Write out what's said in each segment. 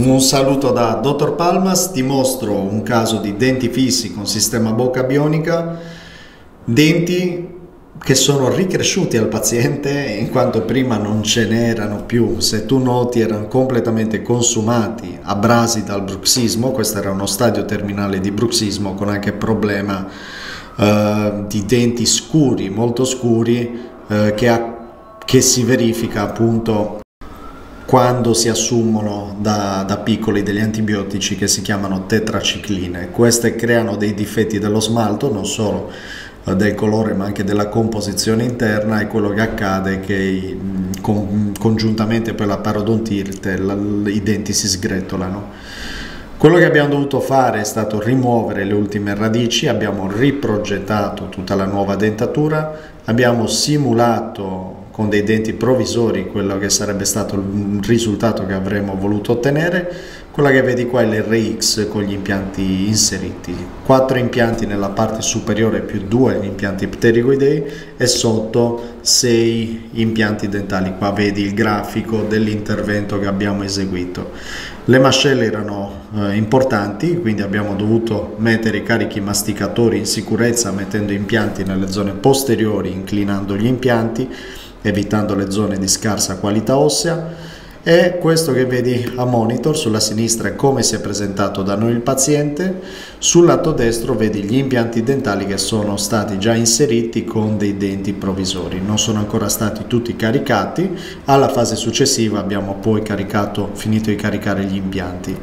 Un saluto da Dr. Palmas, ti mostro un caso di denti fissi con sistema bocca bionica, denti che sono ricresciuti al paziente in quanto prima non ce n'erano più. Se tu noti, erano completamente consumati, abrasi dal bruxismo. Questo era uno stadio terminale di bruxismo con anche problema di denti scuri, molto scuri, che si verifica appunto quando si assumono da piccoli degli antibiotici che si chiamano tetracicline. Queste creano dei difetti dello smalto, non solo del colore ma anche della composizione interna, e quello che accade è che congiuntamente per la parodontite i denti si sgretolano. Quello che abbiamo dovuto fare è stato rimuovere le ultime radici, abbiamo riprogettato tutta la nuova dentatura, abbiamo simulato con dei denti provvisori quello che sarebbe stato il risultato che avremmo voluto ottenere. Quella che vedi qua è l'RX con gli impianti inseriti, 4 impianti nella parte superiore più 2 impianti pterigoidei e sotto 6 impianti dentali. Qua vedi il grafico dell'intervento che abbiamo eseguito. Le mascelle erano importanti, quindi abbiamo dovuto mettere i carichi masticatori in sicurezza, mettendo impianti nelle zone posteriori, inclinando gli impianti, evitando le zone di scarsa qualità ossea. E questo che vedi a monitor sulla sinistra è come si è presentato da noi il paziente. Sul lato destro vedi gli impianti dentali che sono stati già inseriti con dei denti provvisori, non sono ancora stati tutti caricati. Alla fase successiva abbiamo poi finito di caricare gli impianti.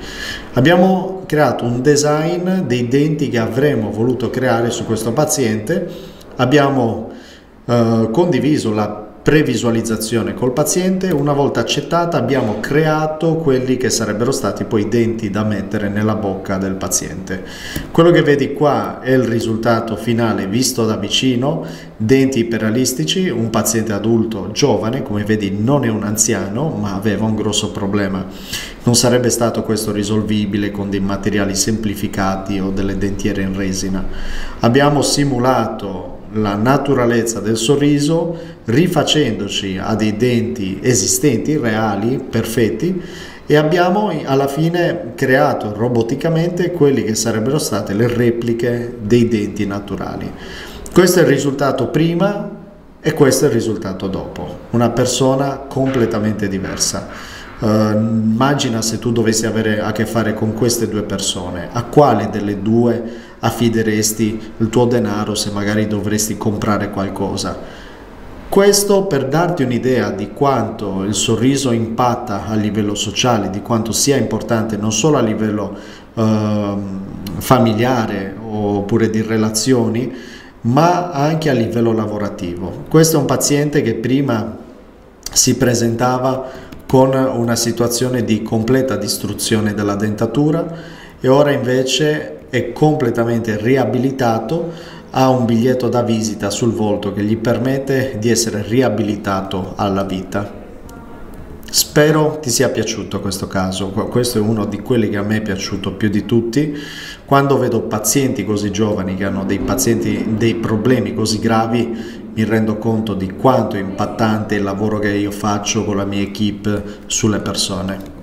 Abbiamo creato un design dei denti che avremmo voluto creare su questo paziente, abbiamo condiviso la previsualizzazione col paziente. Una volta accettata abbiamo creato quelli che sarebbero stati poi i denti da mettere nella bocca del paziente. Quello che vedi qua è il risultato finale visto da vicino: denti iperalistici, un paziente adulto giovane, come vedi non è un anziano ma aveva un grosso problema. Non sarebbe stato questo risolvibile con dei materiali semplificati o delle dentiere in resina. Abbiamo simulato la naturalezza del sorriso rifacendoci a dei denti esistenti, reali, perfetti, e abbiamo alla fine creato roboticamente quelli che sarebbero state le repliche dei denti naturali. Questo è il risultato prima e questo è il risultato dopo. Una persona completamente diversa. Immagina se tu dovessi avere a che fare con queste due persone: a quale delle due affideresti il tuo denaro se magari dovresti comprare qualcosa? Questo per darti un'idea di quanto il sorriso impatta a livello sociale, di quanto sia importante non solo a livello familiare oppure di relazioni, ma anche a livello lavorativo. Questo è un paziente che prima si presentava con una situazione di completa distruzione della dentatura e ora invece è completamente riabilitato, ha un biglietto da visita sul volto che gli permette di essere riabilitato alla vita. Spero ti sia piaciuto questo caso. Questo è uno di quelli che a me è piaciuto più di tutti. Quando vedo pazienti così giovani che hanno dei problemi così gravi, mi rendo conto di quanto è impattante il lavoro che io faccio con la mia equipe sulle persone.